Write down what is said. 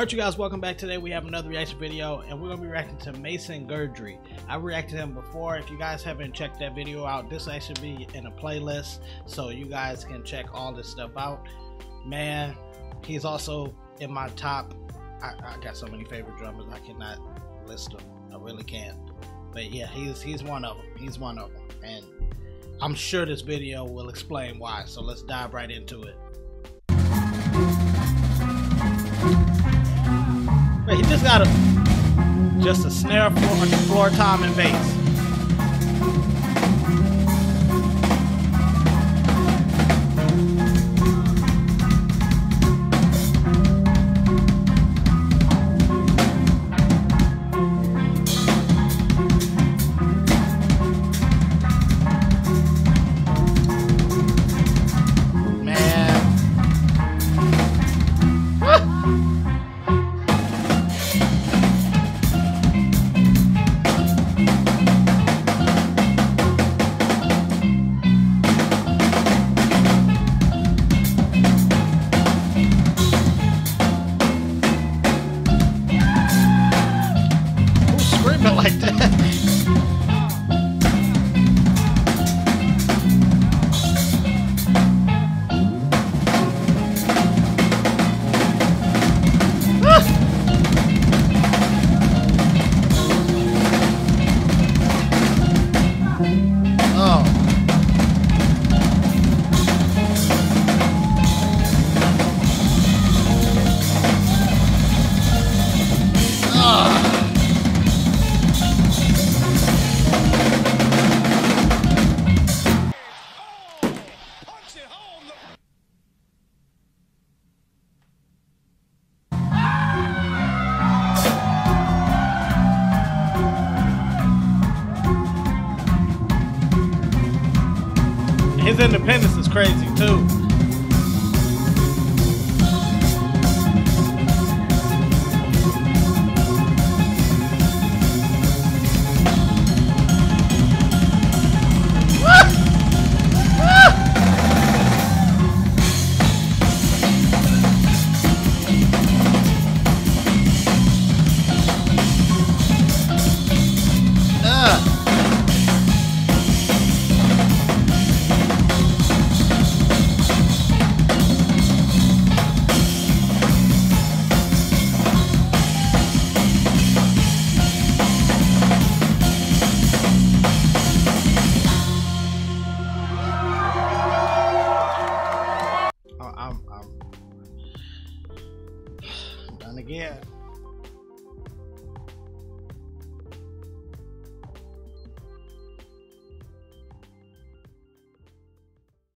Alright, you guys, welcome back. Today we have another reaction video and we're going to be reacting to Maison Guidry. I've reacted to him before. If you guys haven't checked that video out, this actually be in a playlist so you guys can check all this stuff out. Man, he's also in my top. I got so many favorite drummers, I cannot list them. I really can't. But yeah, he's one of them. He's one of them. And I'm sure this video will explain why. So let's dive right into it. He just got a snare, floor, tom, and bass. His independence is crazy too. Yeah.